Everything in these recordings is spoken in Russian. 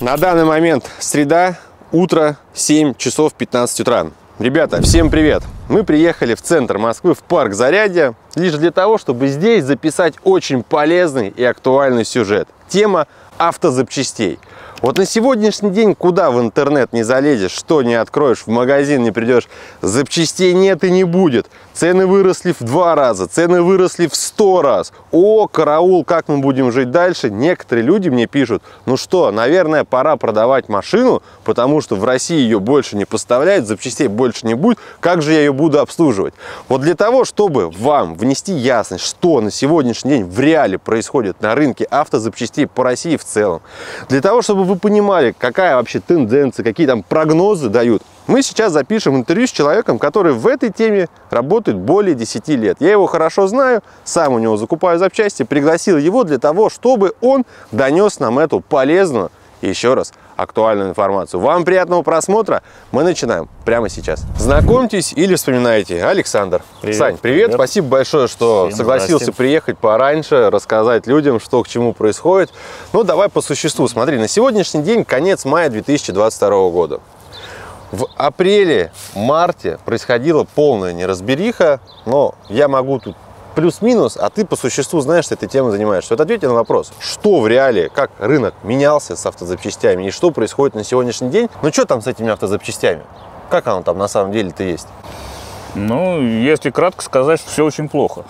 На данный момент среда, утро, 7 часов 15 утра. Ребята, всем привет! Мы приехали в центр Москвы, в парк Зарядье, лишь для того, чтобы здесь записать очень полезный и актуальный сюжет. Тема автозапчастей. Вот на сегодняшний день куда в интернет не залезешь, что не откроешь, в магазин не придешь, запчастей нет и не будет. Цены выросли в 2 раза, цены выросли в 100 раз. О, караул, как мы будем жить дальше? Некоторые люди мне пишут, ну что, наверное, пора продавать машину, потому что в России ее больше не поставляют, запчастей больше не будет, как же я ее буду обслуживать? Вот для того, чтобы вам внести ясность, что на сегодняшний день в реале происходит на рынке автозапчастей по России в целом, для того, чтобы вы понимали, какая вообще тенденция, какие там прогнозы дают. Мы сейчас запишем интервью с человеком, который в этой теме работает более 10 лет. Я его хорошо знаю, сам у него закупаю запчасти, пригласил его для того, чтобы он донес нам эту полезную и, еще раз, актуальную информацию. Вам приятного просмотра, мы начинаем прямо сейчас. Знакомьтесь или вспоминаете, Александр. Привет. Сань, привет, спасибо большое, что согласился приехать пораньше, рассказать людям, что к чему происходит. Ну, давай по существу. Смотри, на сегодняшний день конец мая 2022 года. В апреле-марте происходила полная неразбериха, но я могу тут плюс-минус, а ты по существу знаешь, что этой темой занимаешься. Вот ответь на вопрос, что в реале, как рынок менялся с автозапчастями и что происходит на сегодняшний день. Ну что там с этими автозапчастями? Как оно там на самом деле-то есть? Ну, если кратко сказать, все очень плохо.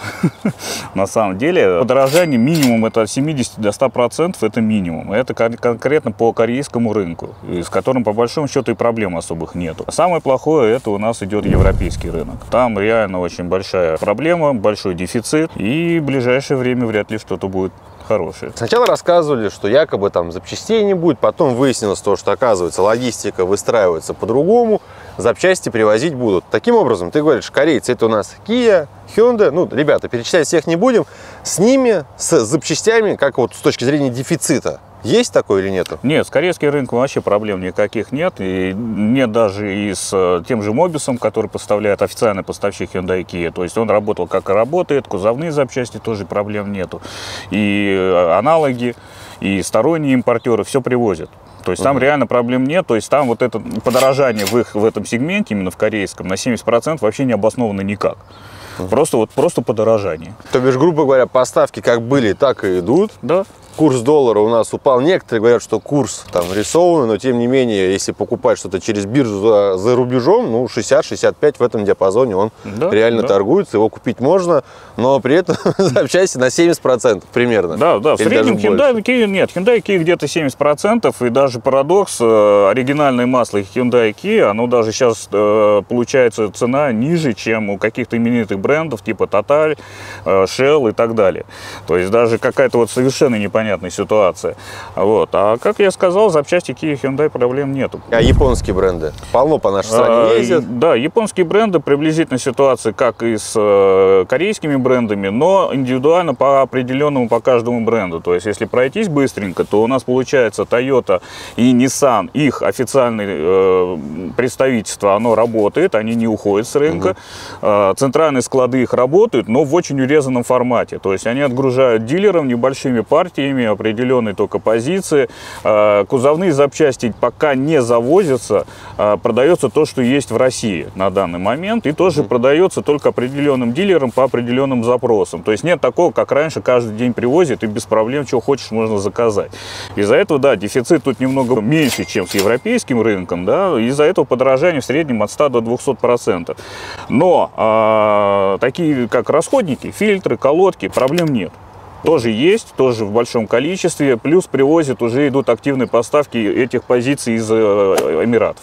На самом деле, подорожание минимум это от 70 до 100%, это минимум. Это конкретно по корейскому рынку, с которым по большому счету и проблем особых нету. Самое плохое это у нас идет европейский рынок. Там реально очень большая проблема, большой дефицит, и в ближайшее время вряд ли что-то будет хорошее. Сначала рассказывали, что якобы там запчастей не будет, потом выяснилось то, что оказывается логистика выстраивается по-другому, запчасти привозить будут. Таким образом, ты говоришь, корейцы это у нас Kia, Hyundai, ну, ребята, перечислять всех не будем, с ними, с запчастями, как вот с точки зрения дефицита. Есть такое или нет? Нет, с корейским рынком вообще проблем никаких нет. И нет даже и с тем же Мобисом, который поставляет официальный поставщик Hyundai Kia. То есть он работал как и работает, кузовные запчасти тоже проблем нету. И аналоги, и сторонние импортеры все привозят. То есть там реально проблем нет, то есть там вот это подорожание в этом сегменте, именно в корейском, на 70% вообще не обосновано никак. Просто подорожание. То бишь, грубо говоря, поставки как были, так и идут. Да. Курс доллара у нас упал. Некоторые говорят, что курс там рисованный, но тем не менее, если покупать что-то через биржу за рубежом, ну 60-65 в этом диапазоне он реально торгуется, его купить можно, но при этом запчасти на 70% примерно. Да, да, в среднем Hyundai Kia, нет, Hyundai Kia где-то 70%, и даже парадокс, оригинальное масло Hyundai Kia, оно даже сейчас получается цена ниже, чем у каких-то именитых брендов типа Total, Shell и так далее. То есть даже какая-то вот совершенно непонятная ситуация. Вот. А как я сказал, запчасти Kia Hyundai проблем нету. А японские бренды? Полно по нашей стране ездят. Да, японские бренды приблизительно ситуации, как и с корейскими брендами, но индивидуально по определенному, по каждому бренду. То есть, если пройтись быстренько, то у нас получается Toyota и Nissan, их официальное представительство, оно работает, они не уходят с рынка. Центральные склады их работают, но в очень урезанном формате. То есть, они отгружают дилерам небольшими партиями, определенной только позиции. Кузовные запчасти пока не завозятся, продается то, что есть в России на данный момент, и тоже продается только определенным дилерам по определенным запросам. То есть нет такого, как раньше, каждый день привозят и без проблем, что хочешь, можно заказать. Из-за этого, да, дефицит тут немного меньше, чем с европейским рынком, да, из-за этого подорожание в среднем от 100 до 200%. Но такие, как расходники, фильтры, колодки, проблем нет. Тоже есть, тоже в большом количестве, плюс привозят, уже идут активные поставки этих позиций из Эмиратов.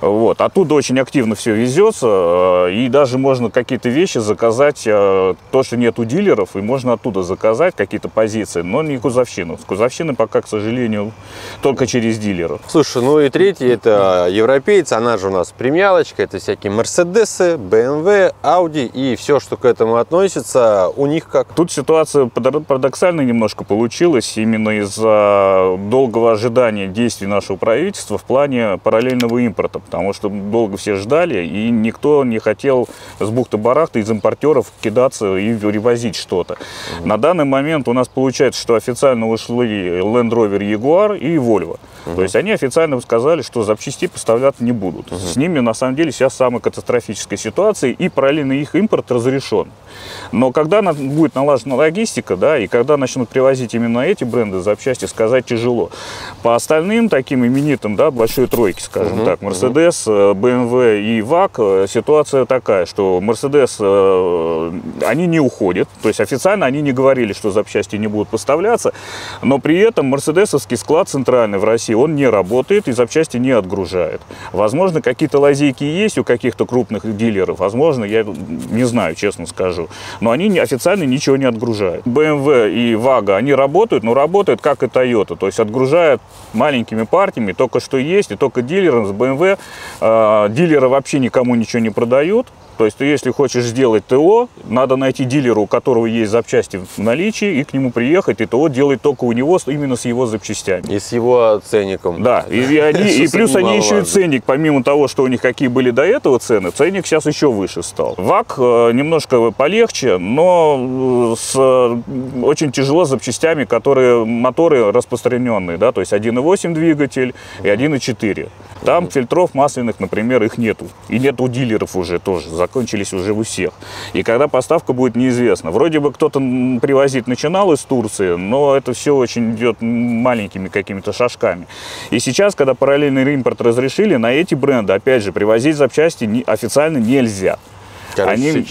Вот. Оттуда очень активно все везется, и даже можно какие-то вещи заказать, то, что нет у дилеров, и можно оттуда заказать какие-то позиции, но не кузовщину. С кузовщиной пока, к сожалению, только через дилеров. Слушай, ну и третий, это европейцы, она же у нас премиалочка, это всякие Мерседесы, BMW, Audi и все, что к этому относится, у них как? Тут ситуация парадоксально немножко получилось именно из-за долгого ожидания действий нашего правительства в плане параллельного импорта, потому что долго все ждали, и никто не хотел с бухты-барахты из импортеров кидаться и перевозить что-то. На данный момент у нас получается, что официально ушли Land Rover, Jaguar и Volvo. То есть они официально сказали, что запчасти поставлять не будут. С ними на самом деле сейчас самая катастрофическая ситуация, и параллельно их импорт разрешен. Но когда будет налажена логистика, да, и когда начнут привозить именно эти бренды запчасти, сказать тяжело. По остальным таким именитым, да, большой тройке, скажем так, Mercedes, BMW и VAG, ситуация такая, что Mercedes, они не уходят, то есть официально они не говорили, что запчасти не будут поставляться, но при этом мерседесовский склад центральный в России, он не работает и запчасти не отгружает. Возможно, какие-то лазейки есть у каких-то крупных дилеров, возможно, я не знаю, честно скажу, но они официально ничего не отгружают. BMW и VAG, они работают, но работают как и Toyota, то есть отгружают маленькими партиями, только что есть, и только дилерам с BMW, дилеры вообще никому ничего не продают. То есть ты, если хочешь сделать ТО, надо найти дилера, у которого есть запчасти в наличии, и к нему приехать, и ТО делать только у него, именно с его запчастями. И с его ценником. Да, и плюс они еще и ценник, помимо того, что у них какие были до этого цены, ценник сейчас еще выше стал. VAG немножко полегче, но очень тяжело с запчастями, которые моторы распространенные, да, то есть 1.8 двигатель и 1.4. Там фильтров масляных, например, их нету. И нет у дилеров уже тоже. Закончились уже у всех. И когда поставка будет, неизвестно. Вроде бы кто-то привозить начинал из Турции, но это все очень идет маленькими какими-то шажками. И сейчас, когда параллельный импорт разрешили, на эти бренды, опять же, привозить запчасти официально нельзя. Короче,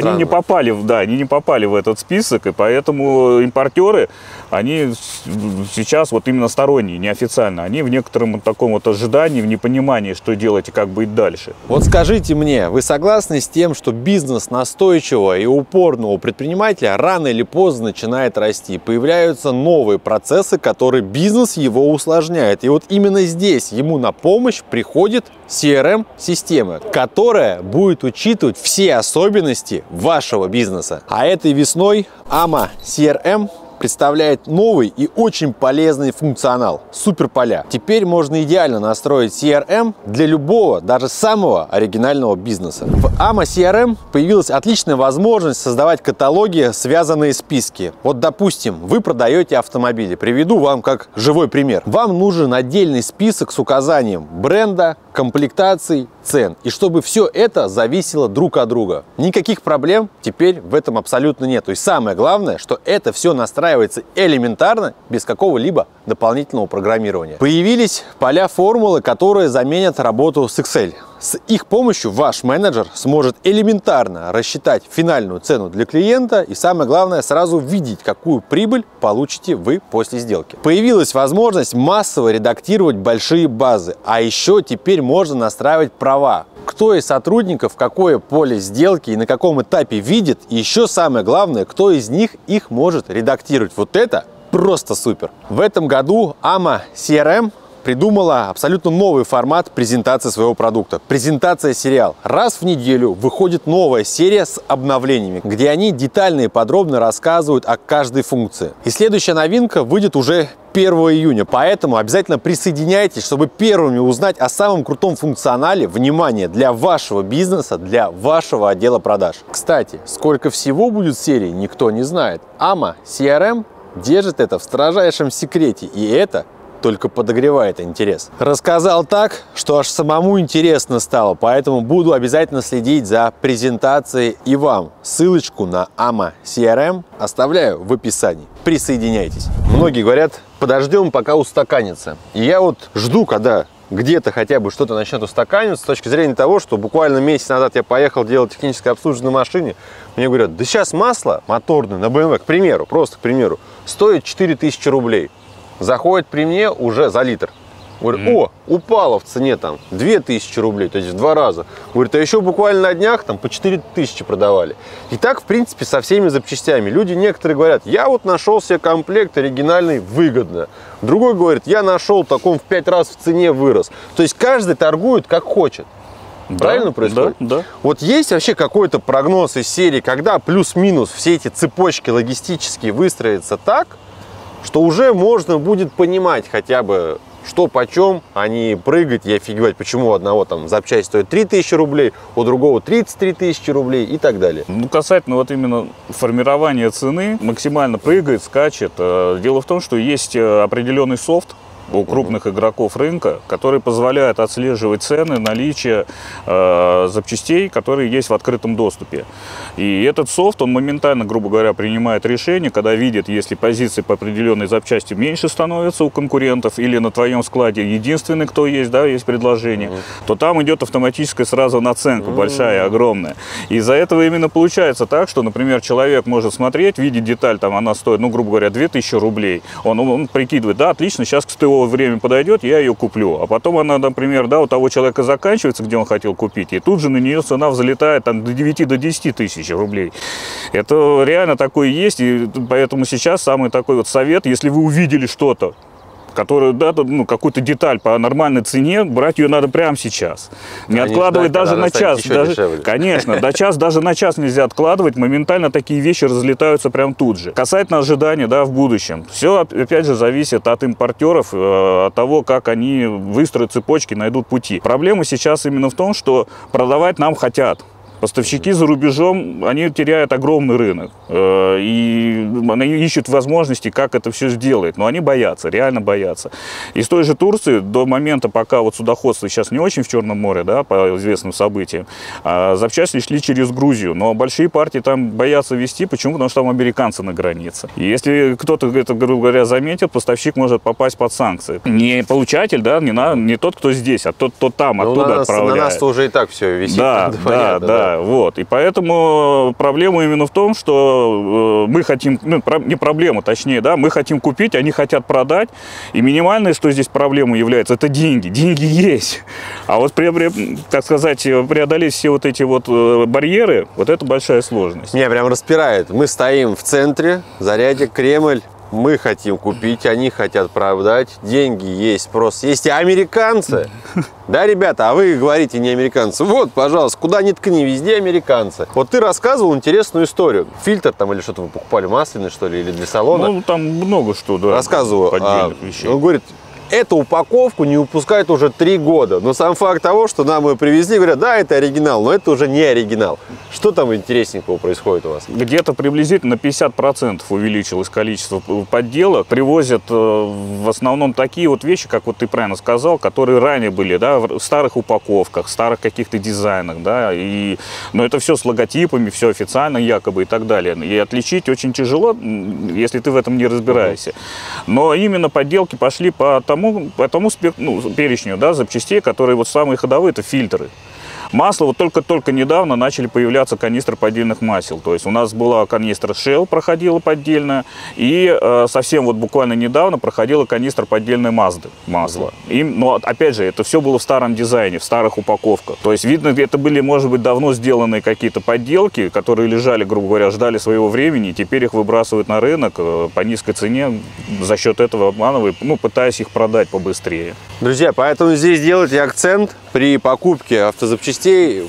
они не попали в этот список, и поэтому импортеры, они сейчас вот именно сторонние, неофициально, они в некотором таком вот ожидании, в непонимании, что делать и как быть дальше. Вот скажите мне, вы согласны с тем, что бизнес настойчивого и упорного предпринимателя рано или поздно начинает расти? Появляются новые процессы, которые бизнес его усложняет. И вот именно здесь ему на помощь приходит CRM-система, которая будет учитывать все особенности вашего бизнеса. А этой весной amoCRM представляет новый и очень полезный функционал – суперполя. Теперь можно идеально настроить CRM для любого, даже самого оригинального бизнеса. В amoCRM появилась отличная возможность создавать каталоги, связанные списки. Вот, допустим, вы продаете автомобили. Приведу вам как живой пример. Вам нужен отдельный список с указанием бренда, комплектаций, цен. И чтобы все это зависело друг от друга. Никаких проблем теперь в этом абсолютно нет. И самое главное, что это все настраивается элементарно, без какого-либо дополнительного программирования. Появились поля формулы, которые заменят работу с Excel. С их помощью ваш менеджер сможет элементарно рассчитать финальную цену для клиента и, самое главное, сразу видеть, какую прибыль получите вы после сделки. Появилась возможность массово редактировать большие базы, а еще теперь можно настраивать права. Кто из сотрудников какое поле сделки и на каком этапе видит, и еще самое главное, кто из них их может редактировать. Вот это просто супер! В этом году amoCRM придумала абсолютно новый формат презентации своего продукта. Презентация-сериал. Раз в неделю выходит новая серия с обновлениями, где они детально и подробно рассказывают о каждой функции. И следующая новинка выйдет уже 1 июня, поэтому обязательно присоединяйтесь, чтобы первыми узнать о самом крутом функционале, внимание, для вашего бизнеса, для вашего отдела продаж. Кстати, сколько всего будет серий, никто не знает. amoCRM держит это в строжайшем секрете, и это только подогревает интерес. Рассказал так, что аж самому интересно стало, поэтому буду обязательно следить за презентацией и вам. Ссылочку на amoCRM оставляю в описании. Присоединяйтесь. Многие говорят, подождем, пока устаканится. И я вот жду, когда где-то хотя бы что-то начнет устаканиваться, с точки зрения того, что буквально месяц назад я поехал делать техническое обслуживание на машине. Мне говорят, да сейчас масло моторное на BMW, к примеру, просто к примеру, стоит 4000 рублей. Заходит при мне уже за литр. Говорит, о, упало в цене там 2000 рублей, то есть в 2 раза. Говорит, а еще буквально на днях там по 4000 продавали. И так, в принципе, со всеми запчастями. Люди некоторые говорят, я вот нашел себе комплект оригинальный выгодно. Другой говорит, я нашел, так он в 5 раз в цене вырос. То есть каждый торгует как хочет. Правильно, да, происходит? Да, да. Вот есть вообще какой-то прогноз из серии, когда плюс-минус все эти цепочки логистические выстроятся так, что уже можно будет понимать хотя бы, что почем, а не прыгать и офигевать, почему у одного там запчасть стоит 3000 рублей, у другого 33 тысячи рублей и так далее. Ну, касательно вот именно формирования цены, максимально прыгает, скачет. Дело в том, что есть определенный софт, у крупных игроков рынка, который позволяет отслеживать цены, наличие запчастей, которые есть в открытом доступе. И этот софт, он моментально, грубо говоря, принимает решение, когда видит, если позиции по определенной запчасти меньше становятся у конкурентов, или на твоем складе единственный, кто есть, да, есть предложение, то там идет автоматическая сразу наценка большая, огромная. Из-за этого именно получается так, что, например, человек может смотреть, видеть деталь, там она стоит, ну, грубо говоря, 2000 рублей, он прикидывает, да, отлично, сейчас к СТО время подойдет, я ее куплю. А потом она, например, да, у того человека заканчивается, где он хотел купить, и тут же на нее цена взлетает там, до 9-10 тысяч рублей. Это реально такое есть, и поэтому сейчас самый такой вот совет, если вы увидели что-то, которую, да, ну, какую-то деталь по нормальной цене, брать ее надо прямо сейчас. Не откладывать даже на час. Конечно, даже на час нельзя откладывать. Моментально такие вещи разлетаются прямо тут же. Касательно ожиданий, да, в будущем. Все, опять же, зависит от импортеров, от того, как они выстроят цепочки, найдут пути. Проблема сейчас именно в том, что продавать нам хотят. Поставщики за рубежом, они теряют огромный рынок, и они ищут возможности, как это все сделать, но они боятся, реально боятся. Из той же Турции до момента, пока вот судоходство сейчас не очень в Черном море, да, по известным событиям, запчасти шли через Грузию, но большие партии там боятся везти, почему? Потому что там американцы на границе. И если кто-то это, грубо говоря, заметит, поставщик может попасть под санкции. Не получатель, да, не тот, кто здесь, а тот, кто там, оттуда отправляет. На нас-то уже и так все висит. Да, понятно, да. Вот. И поэтому проблема именно в том, что мы хотим, ну, не проблема, точнее, да, мы хотим купить, они хотят продать, и минимальное, что здесь проблема является, это деньги. Деньги есть. А вот, так сказать, преодолеть все вот эти вот барьеры, вот это большая сложность. Меня прям распирает. Мы стоим в центре, зарядик, Кремль. Мы хотим купить, они хотят продать, деньги есть, спрос есть, и американцы. Да, ребята, а вы говорите не американцы. Вот, пожалуйста, куда ни ткни, везде американцы. Вот ты рассказывал интересную историю. Фильтр там или что-то вы покупали, масляный, что ли, или для салона? Ну, там много что, да. Рассказывал. Он говорит, эту упаковку не выпускают уже 3 года. Но сам факт того, что нам ее привезли, говорят, да, это оригинал, но это уже не оригинал. Что там интересненького происходит у вас? Где-то приблизительно на 50% увеличилось количество подделок. Привозят в основном такие вот вещи, как вот ты правильно сказал, которые ранее были, да, в старых упаковках, старых каких-то дизайнах, да, и, но это все с логотипами, все официально якобы и так далее. И отличить очень тяжело, если ты в этом не разбираешься. Но именно подделки пошли по тому перечню, да, запчастей, которые вот самые ходовые, это фильтры. Масло, вот только-только недавно начали появляться канистры поддельных масел. То есть у нас была канистра Shell, проходила поддельная, и совсем вот буквально недавно проходила канистра поддельной Mazda масло. Но опять же, это все было в старом дизайне, в старых упаковках. То есть видно, это были, может быть, давно сделанные какие-то подделки, которые лежали, грубо говоря, ждали своего времени, и теперь их выбрасывают на рынок по низкой цене, за счет этого обманывая, ну, пытаясь их продать побыстрее. Друзья, поэтому здесь делайте акцент при покупке автозапчастей.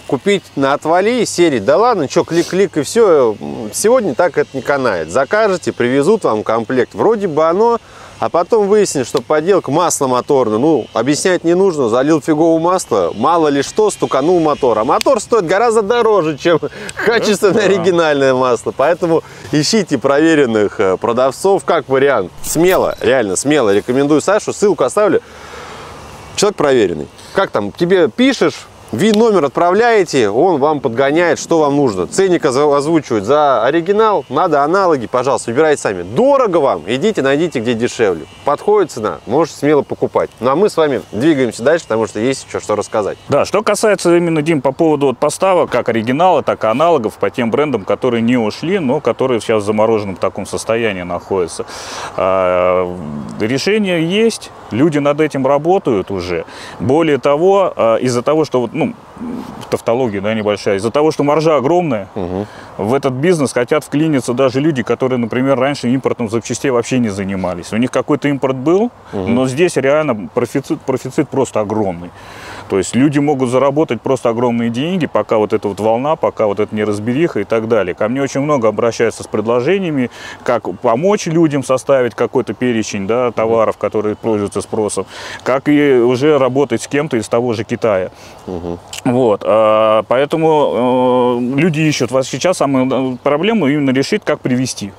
Купить на отвали серии, да ладно, что, клик-клик и все, сегодня так это не канает. Закажете, привезут вам комплект, вроде бы оно, а потом выяснится, что подделка масло моторное. Ну, объяснять не нужно, залил фиговое масло, мало ли что, стуканул мотор. А мотор стоит гораздо дороже, чем качественное оригинальное масло. Поэтому ищите проверенных продавцов как вариант. Смело, реально смело рекомендую Сашу, ссылку оставлю. Человек проверенный. Как там, тебе пишешь, ВИН-номер отправляете, он вам подгоняет, что вам нужно. Ценник озвучивают за оригинал, надо аналоги, пожалуйста, выбирайте сами. Дорого вам, идите, найдите, где дешевле. Подходит цена, можете смело покупать. Ну, а мы с вами двигаемся дальше, потому что есть еще что рассказать. Да, что касается именно, Дим, по поводу вот поставок, как оригинала, так и аналогов по тем брендам, которые не ушли, но которые сейчас в замороженном таком состоянии находятся. Решение есть, люди над этим работают уже. Более того, из-за того, что вот, ну, тавтология, да, небольшая. Из-за того, что маржа огромная, в этот бизнес хотят вклиниться даже люди, которые, например, раньше импортом запчастей вообще не занимались. У них какой-то импорт был, но здесь реально профицит просто огромный. То есть люди могут заработать просто огромные деньги, пока вот эта вот волна, пока вот эта неразбериха и так далее. Ко мне очень много обращаются с предложениями, как помочь людям составить какой-то перечень, да, товаров, которые пользуются спросом, как и уже работать с кем-то из того же Китая. Вот, поэтому люди ищут. Сейчас самую проблему именно решить, как привести.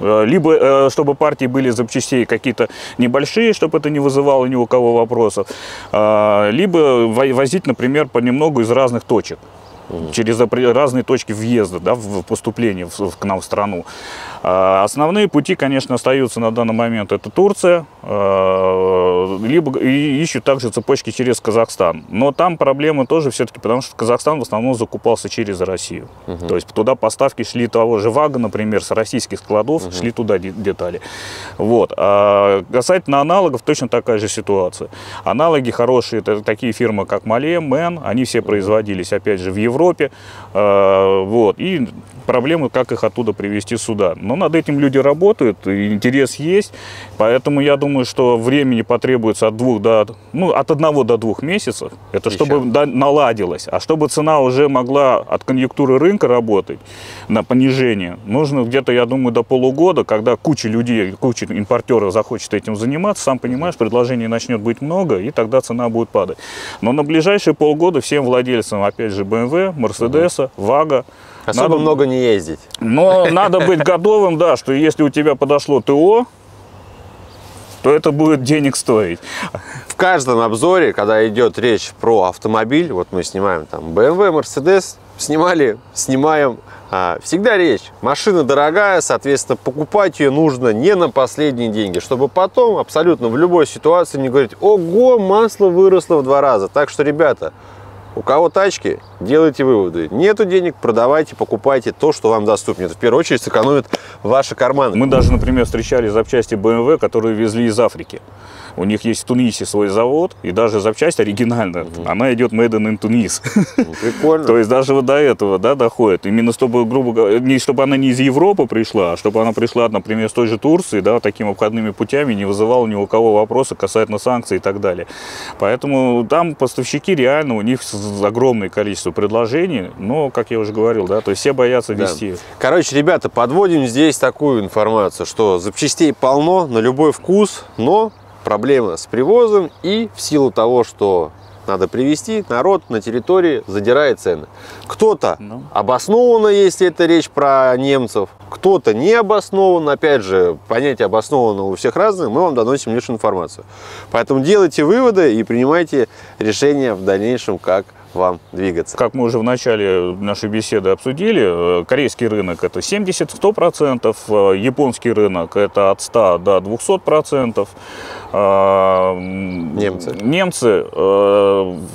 Либо чтобы партии были запчастей какие-то небольшие, чтобы это не вызывало ни у кого вопросов. Либо возить, например, понемногу из разных точек. Через разные точки въезда, да, в поступление к нам в страну. Основные пути, конечно, остаются на данный момент. Это Турция, либо ищут также цепочки через Казахстан. Но там проблемы тоже все-таки, потому что Казахстан в основном закупался через Россию. То есть туда поставки шли того же ВАГа, например, с российских складов, шли туда детали. Вот. А касательно аналогов, точно такая же ситуация. Аналоги хорошие, это такие фирмы, как Mobis, MAN, они все производились, опять же, в Европе. Вот. И проблемы, как их оттуда привезти сюда. Но над этим люди работают, интерес есть, поэтому я думаю, что времени потребуется от 1 до 2 месяцев, это еще. Чтобы наладилось, а чтобы цена уже могла от конъюнктуры рынка работать на понижение, нужно где-то, я думаю, до полугода, когда куча людей, куча импортеров захочет этим заниматься, сам понимаешь, предложений начнет быть много, и тогда цена будет падать. Но на ближайшие полгода всем владельцам, опять же, BMW, Mercedes, VAG, особо надо, много не ездить. Но надо быть готовым, да, что если у тебя подошло ТО, то это будет денег стоить. В каждом обзоре, когда идет речь про автомобиль, вот мы снимаем там BMW, Mercedes, снимаем, всегда речь. Машина дорогая, соответственно, покупать ее нужно не на последние деньги, чтобы потом абсолютно в любой ситуации не говорить: ого, масло выросло в 2 раза. Так что, ребята, у кого тачки, делайте выводы. Нету денег, продавайте, покупайте то, что вам доступно. Это в первую очередь сэкономит ваши карманы. Мы даже, например, встречали запчасти BMW, которые везли из Африки. У них есть в Тунисе свой завод, и даже запчасть оригинальная, она идет made in Tunis. Прикольно. То есть даже вот до этого, да, доходит. Именно чтобы, грубо говоря, не чтобы она не из Европы пришла, а чтобы она пришла, например, с той же Турции, да, такими обходными путями, не вызывала ни у кого вопроса касательно санкций и так далее. Поэтому там поставщики реально, у них огромное количество предложений, но, как я уже говорил, да, то есть все боятся вести. Да. Короче, ребята, подводим здесь такую информацию, что запчастей полно на любой вкус, но проблема с привозом, и в силу того, что надо привезти, народ на территории задирает цены. Кто-то обоснованно, если это речь про немцев, кто-то не обоснованно. Опять же, понятие обоснованно у всех разное, мы вам доносим лишь информацию. Поэтому делайте выводы и принимайте решения в дальнейшем, как вам двигаться. Как мы уже в начале нашей беседы обсудили, корейский рынок — это 70–100%, японский рынок — это от 100 до 200%. Немцы,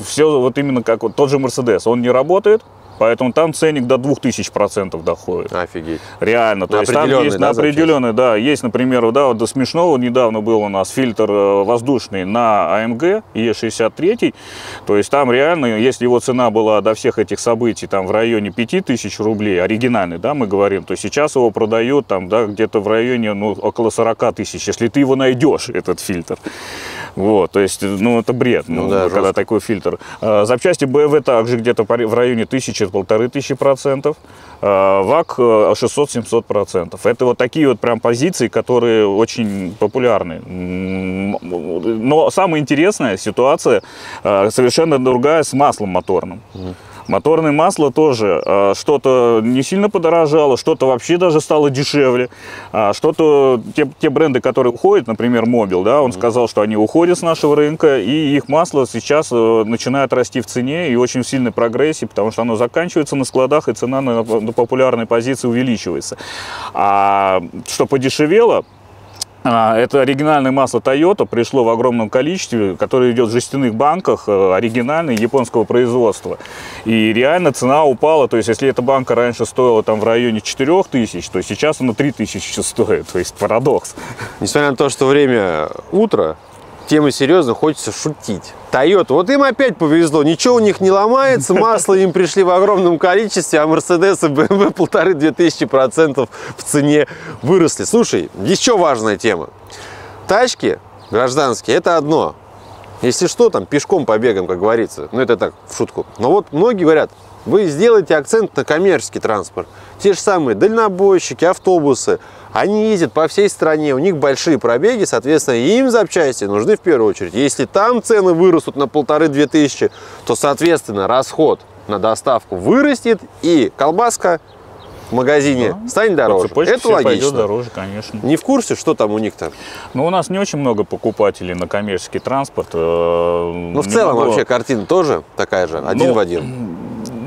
все вот именно как вот тот же Мерседес, он не работает. Поэтому там ценник до 2000% доходит. Офигеть. Реально. То есть там есть, да, на определенные, да, есть, например, да, вот до смешного недавно был у нас фильтр воздушный на AMG E63. То есть там реально, если его цена была до всех этих событий там в районе 5000 рублей, оригинальный, да, мы говорим, то сейчас его продают там, да, где-то в районе, ну, около 40 тысяч, если ты его найдешь, этот фильтр. Вот, то есть, ну, это бред, ну, да, когда жестко. Такой фильтр. Запчасти BMW также где-то в районе 1000–1500%. ВАК 600–700%. Это вот такие вот прям позиции, которые очень популярны. Но самая интересная ситуация совершенно другая с маслом моторным. Моторное масло тоже что-то не сильно подорожало, что-то вообще даже стало дешевле. Что-то те бренды, которые уходят, например, Mobil, да, он сказал, что они уходят с нашего рынка, и их масло сейчас начинает расти в цене и очень в сильной прогрессии, потому что оно заканчивается на складах, и цена на популярной позиции увеличивается. А что подешевело? Это оригинальное масло Toyota пришло в огромном количестве, которое идет в жестяных банках, оригинальное, японского производства. И реально цена упала, то есть если эта банка раньше стоила там в районе 4000, то сейчас она 3000 стоит, то есть парадокс. Несмотря на то, что время утро, темы серьезно, хочется шутить. Toyota, вот им опять повезло, ничего у них не ломается, масло им пришли в огромном количестве, а Mercedes и BMW 1500–2000% в цене выросли. Слушай, еще важная тема. Тачки гражданские — это одно. Если что, там пешком побегаем, как говорится. Ну, это так, в шутку. Но вот многие говорят: вы сделаете акцент на коммерческий транспорт. Те же самые дальнобойщики, автобусы, они ездят по всей стране, у них большие пробеги, соответственно, им запчасти нужны в первую очередь. Если там цены вырастут на 1500–2000, то, соответственно, расход на доставку вырастет, и колбаска в магазине, да, станет дороже. Это логично. Дороже, конечно. Не в курсе, что там у них-то? Ну, у нас не очень много покупателей на коммерческий транспорт. Ну, в целом вообще картина тоже такая же, один в один.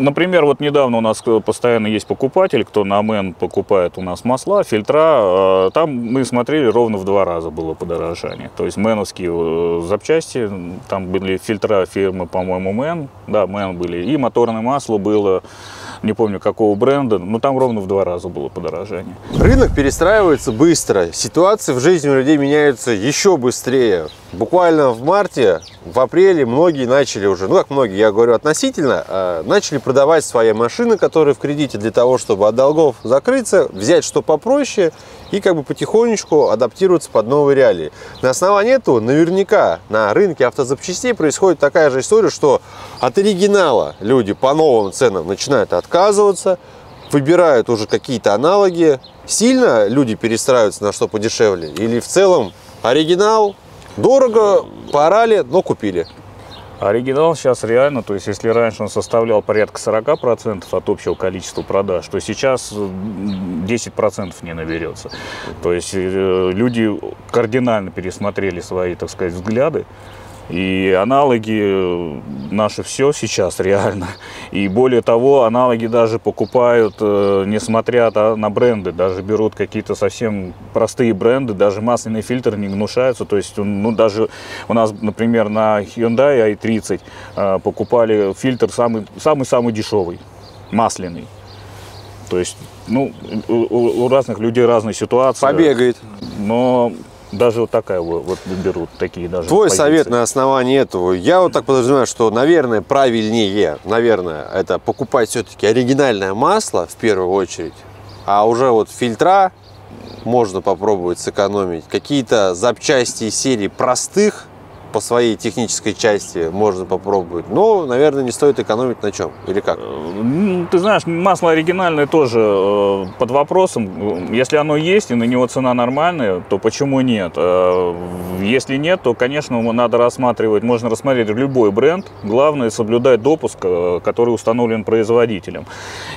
Например, вот недавно у нас постоянно есть покупатель, кто на МАН покупает у нас масла, фильтра. Там мы смотрели, ровно в 2 раза было подорожание. То есть мэновские запчасти, там были фильтра фирмы, по-моему, МАН. Да, МАН были. И моторное масло было, не помню какого бренда, но там ровно в 2 раза было подорожание. Рынок перестраивается быстро. Ситуации в жизни у людей меняются еще быстрее. Буквально в марте, в апреле многие начали уже, ну как многие, я говорю относительно, начали продавать свои машины, которые в кредите, для того, чтобы от долгов закрыться, взять что попроще и как бы потихонечку адаптироваться под новые реалии. На основании этого наверняка на рынке автозапчастей происходит такая же история, что от оригинала люди по новым ценам начинают отказываться, выбирают уже какие-то аналоги. Сильно люди перестраиваются на что подешевле или в целом оригинал? Дорого, поорали, но купили. Оригинал сейчас реально, то есть если раньше он составлял порядка 40% от общего количества продаж, то сейчас 10% не наберется. То есть люди кардинально пересмотрели свои, так сказать, взгляды. И аналоги наши все сейчас реально. И более того, аналоги даже покупают, несмотря на бренды. Даже берут какие-то совсем простые бренды, даже масляный фильтр не гнушаются. То есть, ну, даже у нас, например, на Hyundai i30 покупали фильтр самый-самый дешевый, масляный. То есть, ну, у разных людей разные ситуации. Побегает. Но... Даже вот такая вот берут, такие даже. Твой позиции. Совет на основании этого. Я вот так подразумеваю, что, наверное, правильнее, это покупать все-таки оригинальное масло в первую очередь, а уже вот фильтра можно попробовать сэкономить. Какие-то запчасти из серии простых по своей технической части можно попробовать. Но, наверное, не стоит экономить на чем? Или как? Ты знаешь, масло оригинальное тоже под вопросом. Если оно есть и на него цена нормальная, то почему нет? Если нет, то, конечно, надо рассматривать, можно рассмотреть любой бренд. Главное, соблюдать допуск, который установлен производителем.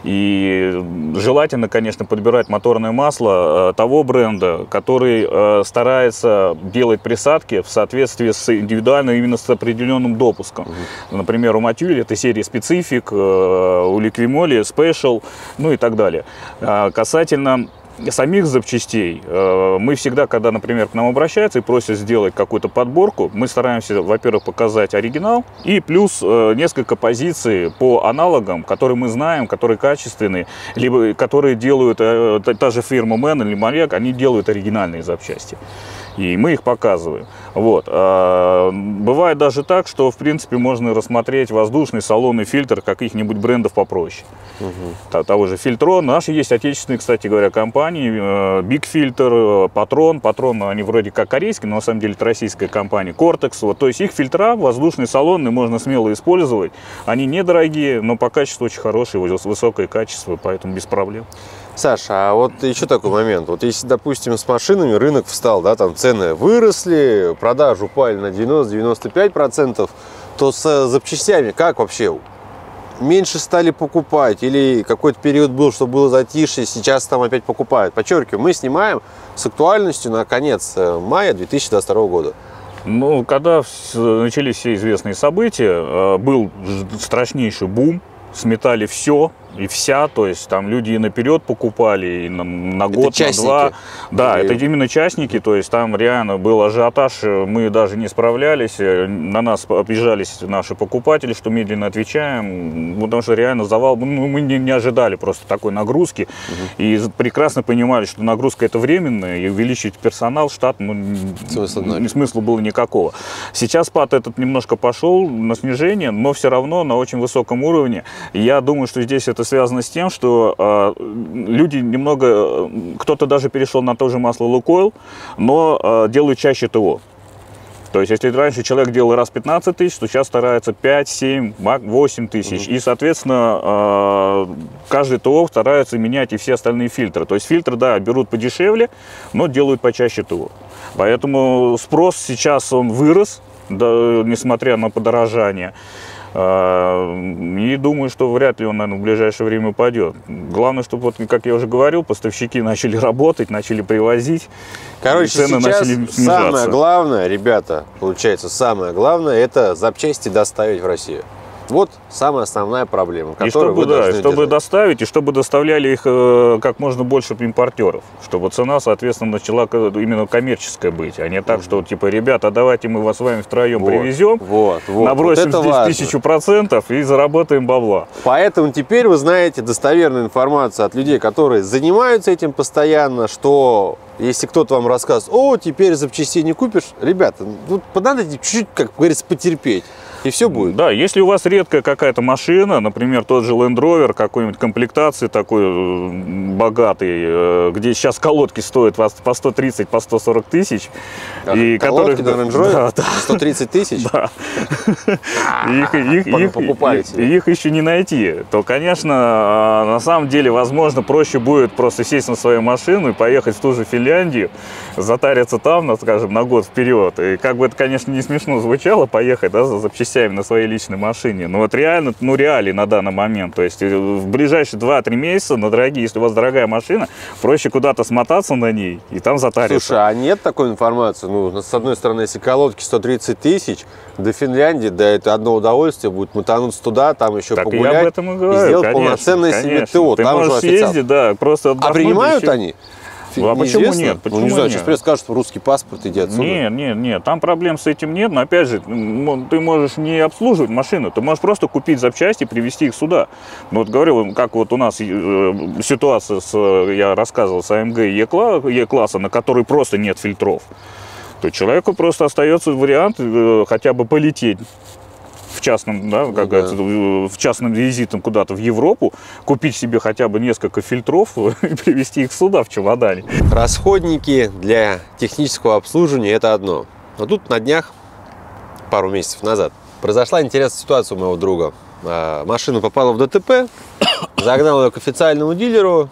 И желательно, конечно, подбирать моторное масло того бренда, который старается делать присадки в соответствии с индивидуально именно с определенным допуском. Например, у Motul это серия специфик, у Liqui Moly Special, ну и так далее. Касательно самих запчастей, мы всегда, когда, например, к нам обращаются и просят сделать какую-то подборку, мы стараемся, во-первых, показать оригинал и плюс несколько позиций по аналогам, которые мы знаем, которые качественные, либо которые делают та же фирма MAN или Marek, они делают оригинальные запчасти. И мы их показываем. Вот. Бывает даже так, что в принципе можно рассмотреть воздушный салонный фильтр каких-нибудь брендов попроще. Того же Filtron. Наши есть отечественные, кстати говоря, компании. Big Filter, Patron. Patron, они вроде как корейские, но на самом деле это российская компания. Cortex. Вот. То есть их фильтра воздушный салонный можно смело использовать. Они недорогие, но по качеству очень хорошие, высокое качество, поэтому без проблем. Саша, а вот еще такой момент. Вот если, допустим, с машинами рынок встал, да, там цены выросли, продажи упали на 90-95%, то с запчастями как вообще? Меньше стали покупать или какой-то период был, что было затишье, сейчас там опять покупают? Подчеркиваю, мы снимаем с актуальностью на конец мая 2022 года. Ну, когда начались все известные события, был страшнейший бум, сметали все. И вся, то есть там люди и наперед покупали, и на год, на 2. Да, это именно частники, то есть там реально был ажиотаж, мы даже не справлялись, на нас обижались наши покупатели, что медленно отвечаем, потому что реально завал, ну, мы не ожидали просто такой нагрузки, и прекрасно понимали, что нагрузка это временная, и увеличить персонал, штат, ну, смысла было никакого. Сейчас спад этот немножко пошел на снижение, но все равно на очень высоком уровне. Я думаю, что здесь это связано с тем, что люди немного, кто-то даже перешел на то же масло Лукойл, но делают чаще ТО. То есть, если раньше человек делал раз 15 тысяч, то сейчас старается 5, 7, 8 тысяч. И, соответственно, каждый ТО старается менять и все остальные фильтры. То есть, фильтры, да, берут подешевле, но делают почаще ТО. Поэтому спрос сейчас он вырос, да, несмотря на подорожание. И думаю, что вряд ли он, наверное, в ближайшее время упадет. Главное, чтобы, вот, как я уже говорил, поставщики начали работать, начали привозить. Короче, цены начали снижаться. Самое главное, ребята, получается, самое главное — это запчасти доставить в Россию. Вот самая основная проблема, которую вы должны решить. Чтобы доставить, и чтобы доставляли их как можно больше импортеров. Чтобы цена, соответственно, начала именно коммерческая быть, а не так, что типа, ребята, давайте мы вас с вами втроем привезем, набросим здесь 1000% и заработаем бабла. Поэтому теперь вы знаете достоверную информацию от людей, которые занимаются этим постоянно, что... Если кто-то вам рассказывает, о, теперь запчастей не купишь, ребята, ну, надо чуть-чуть, как говорится, потерпеть, и все будет. Да, если у вас редкая какая-то машина, например, тот же Land Rover, какой-нибудь комплектации такой богатой, где сейчас колодки стоят по 130, по 140 тысяч. Да, и колодки на Land Rover? Да, 130 тысяч? Да. Их еще не найти. То, конечно, на самом деле, возможно, проще будет просто сесть на свою машину и поехать в ту же филиал, затариться там, ну, скажем, на год вперед. И как бы это, конечно, не смешно звучало, поехать, да, за запчастями на своей личной машине. Но вот реально, ну, реалии на данный момент. То есть в ближайшие 2-3 месяца, на дорогие, если у вас дорогая машина, проще куда-то смотаться на ней и там затариться. Слушай, а нет такой информации? Ну, с одной стороны, если колодки 130 тысяч, до Финляндии, да, это одно удовольствие будет мотануться туда, там еще так погулять. Я об этом и говорю, сделать полноценное себе ТО. Ты там можешь съездить, да, просто отдохнуть. А принимают еще... они? А почему нет? Почему, ну, не знаю, нет? Сейчас пресс скажет, что русский паспорт, иди отсюда. Нет, нет, нет, там проблем с этим нет, но опять же, ты можешь не обслуживать машину, ты можешь просто купить запчасти и привезти их сюда. Ну вот говорю, как вот у нас ситуация, я рассказывал, с АМГ и Е-класса, на которой просто нет фильтров, то человеку просто остается вариант хотя бы полететь в частном, да, как говорится, в частном визитом куда-то в Европу, купить себе хотя бы несколько фильтров и привезти их сюда в чемодане. Расходники для технического обслуживания — это одно. Но тут на днях, пару месяцев назад, произошла интересная ситуация у моего друга. Машина попала в ДТП, загнал ее к официальному дилеру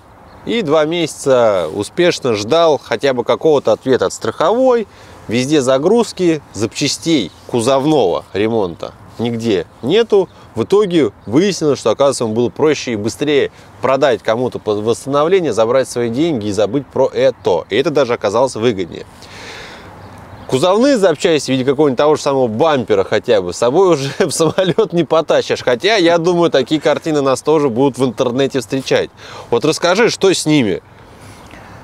и 2 месяца успешно ждал хотя бы какого-то ответа от страховой, везде загрузки, запчастей кузовного ремонта нигде нету. В итоге выяснилось, что, оказывается, ему было проще и быстрее продать кому-то под восстановление, забрать свои деньги и забыть про это. И это даже оказалось выгоднее. Кузовные запчасти в виде какого-нибудь того же самого бампера хотя бы с собой уже в самолет не потащишь. Хотя, я думаю, такие картины нас тоже будут в интернете встречать. Вот расскажи, что с ними?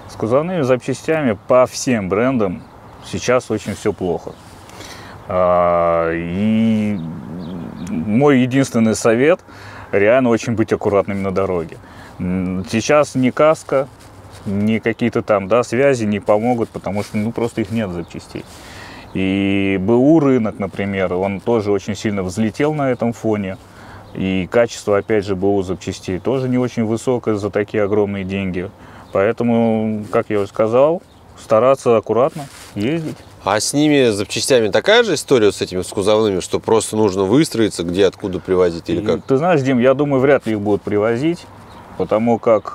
С кузовными запчастями по всем брендам сейчас очень все плохо. И мой единственный совет — реально очень быть аккуратными на дороге. Сейчас ни каска, ни какие-то там, да, связи не помогут, потому что, ну, просто их нет запчастей. И БУ рынок, например, он тоже очень сильно взлетел на этом фоне. И качество, опять же, БУ запчастей тоже не очень высокое за такие огромные деньги. Поэтому, как я уже сказал, стараться аккуратно ездить. А с ними, запчастями, такая же история с этими, с кузовными, что просто нужно выстроиться, где, откуда привозить или как? Ты знаешь, Дим, я думаю, вряд ли их будут привозить, потому как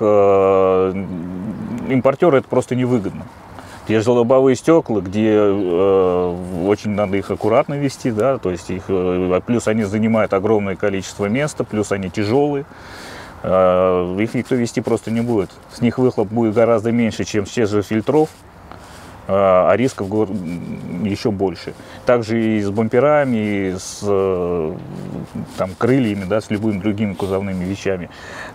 импортеру это просто невыгодно. Те же лобовые стекла, где очень надо их аккуратно вести, да, то есть их, плюс они занимают огромное количество места, плюс они тяжелые. Их никто вести просто не будет. С них выхлоп будет гораздо меньше, чем с тех же фильтров. А рисков еще больше. Также и с бамперами, и с там крыльями, да, с любыми другими кузовными вещами.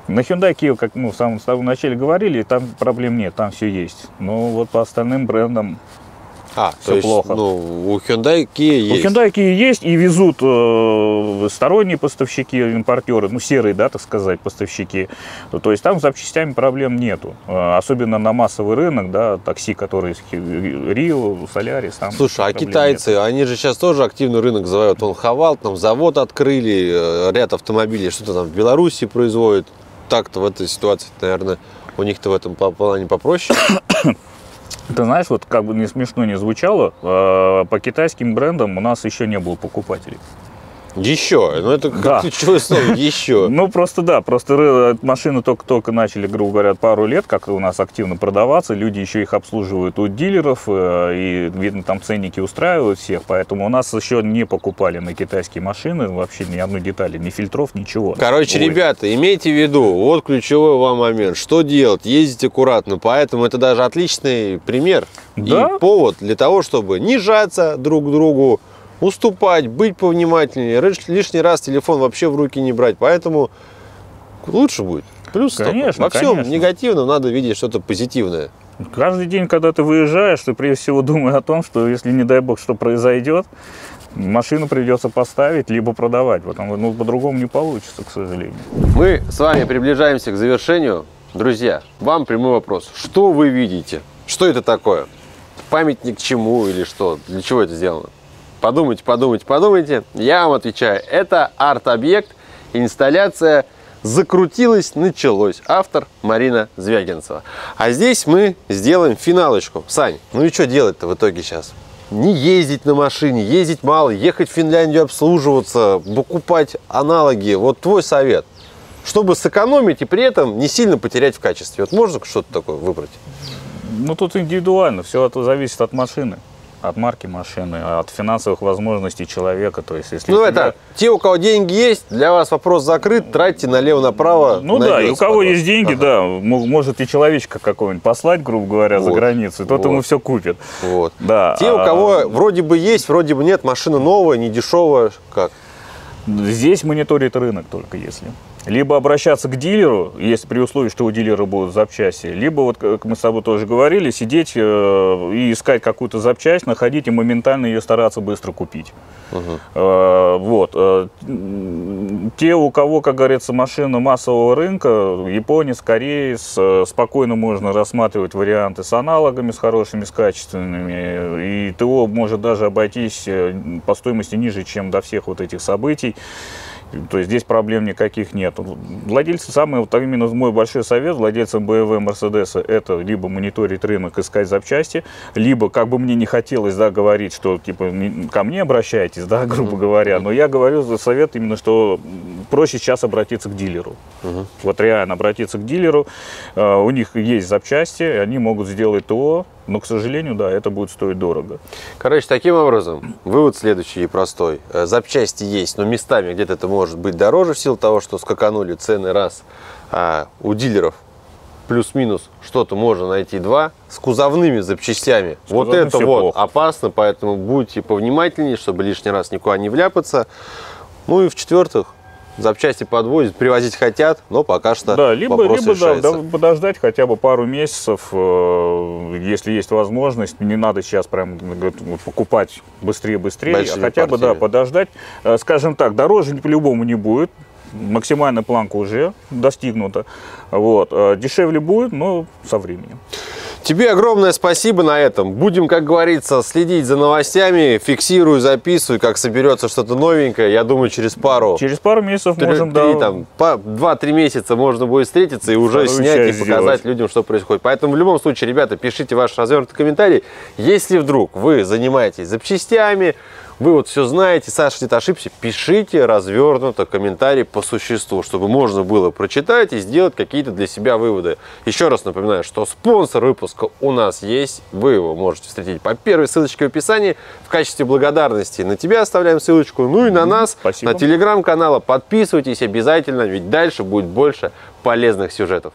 На Hyundai, Kia, как мы, ну, в самом начале говорили, там проблем нет, там все есть. Но вот по остальным брендам все плохо. Ну, у Hyundai, Kia есть. У Hyundai, Kia есть, и везут сторонние поставщики, импортеры, ну, серые, да, так сказать, поставщики. То есть там с запчастями проблем нету. Особенно на массовый рынок, да, такси, которые Рио, Солярис. Слушай, а китайцы, они же сейчас тоже активный рынок завоевывают. Он Хавал, там завод открыли, ряд автомобилей, что-то там в Беларуси производят. Так-то в этой ситуации, наверное, у них-то в этом плане попроще. Ты знаешь, вот как бы не смешно не звучало, по китайским брендам у нас еще не было покупателей. Еще? Ну это как ты чувствовал, еще? Ну просто да, просто машины только-только начали, грубо говоря, пару лет, как у нас активно продаваться, люди еще их обслуживают у дилеров, и видно там ценники устраивают всех, поэтому у нас еще не покупали на китайские машины вообще ни одной детали, ни фильтров, ничего. Короче, ребята, имейте в виду, вот ключевой вам момент, что делать, ездить аккуратно, поэтому это даже отличный пример и повод для того, чтобы не жаться друг к другу, уступать, быть повнимательнее, лишний раз телефон вообще в руки не брать, поэтому лучше будет. Плюс конечно, во всем негативном надо видеть что-то позитивное. Каждый день, когда ты выезжаешь, ты прежде всего думаешь о том, что если не дай бог что произойдет, машину придется поставить, либо продавать, потому ну, по-другому не получится, к сожалению. Мы с вами приближаемся к завершению. Друзья, вам прямой вопрос. Что вы видите? Что это такое? Памятник чему или что? Для чего это сделано? Подумайте, подумайте, подумайте. Я вам отвечаю. Это арт-объект, инсталляция «Закрутилось, началось». Автор Марина Звягинцева. А здесь мы сделаем финалочку. Сань, ну и что делать-то в итоге сейчас? Не ездить на машине, ездить мало, ехать в Финляндию обслуживаться, покупать аналоги. Вот твой совет. Чтобы сэкономить и при этом не сильно потерять в качестве. Вот можно что-то такое выбрать? Ну тут индивидуально. Все это зависит от машины. От марки машины, от финансовых возможностей человека. То есть, если ну, тебя... это те, у кого деньги есть, для вас вопрос закрыт, тратьте налево-направо. Ну да, и у кого есть деньги, да, может и человечка какого-нибудь послать, грубо говоря, за границу, и тот ему все купит. Вот. Да. Те, у кого вроде бы есть, вроде бы нет, машина новая, не дешевая, как? Здесь мониторит рынок только если. Либо обращаться к дилеру, если при условии, что у дилера будут запчасти, либо, вот как мы с тобой тоже говорили, сидеть и искать какую-то запчасть, находить и моментально ее стараться быстро купить. Те, у кого, как говорится, машина массового рынка, японец, кореец, спокойно можно рассматривать варианты с аналогами, с хорошими, с качественными. И ТО может даже обойтись по стоимости ниже, чем до всех вот этих событий. То есть здесь проблем никаких нет. Владельцы, самый, вот именно мой большой совет владельцам BMW, Mercedes, это либо мониторить рынок, искать запчасти, либо, как бы мне не хотелось, да, говорить, что типа ко мне обращайтесь, да, грубо говоря, но я говорю за совет именно, что проще сейчас обратиться к дилеру. Вот реально обратиться к дилеру, у них есть запчасти, они могут сделать ТО, но, к сожалению, да, это будет стоить дорого. Короче, таким образом, вывод следующий и простой. Запчасти есть, но местами где-то это может быть дороже в силу того, что скаканули цены раз, а у дилеров плюс-минус что-то можно найти два. С кузовными запчастями. С вот кузовным это вот плохо. Опасно, поэтому будьте повнимательнее, чтобы лишний раз никуда не вляпаться. Ну и в-четвертых, запчасти подвозят, привозить хотят, но пока что да, либо да, подождать хотя бы пару месяцев, если есть возможность. Не надо сейчас прям покупать быстрее-быстрее, а хотя бы да, подождать. Скажем так, дороже по-любому не будет. Максимальная планка уже достигнута. Вот. Дешевле будет, но со временем. Тебе огромное спасибо на этом. Будем, как говорится, следить за новостями, фиксирую, записываю, как соберется что-то новенькое. Я думаю, через пару месяцев можем, да, 2-3 месяца можно будет встретиться и уже снять и показать людям, что происходит. Поэтому в любом случае, ребята, пишите ваш развернутый комментарий. Если вдруг вы занимаетесь запчастями, вы вот все знаете, Саша где-то ошибся, пишите развернуто комментарий по существу, чтобы можно было прочитать и сделать какие-то для себя выводы. Еще раз напоминаю, что спонсор выпуска у нас есть, вы его можете встретить по первой ссылочке в описании. В качестве благодарности на тебя оставляем ссылочку, ну и на нас, спасибо. На телеграм-канал. Подписывайтесь обязательно, ведь дальше будет больше полезных сюжетов.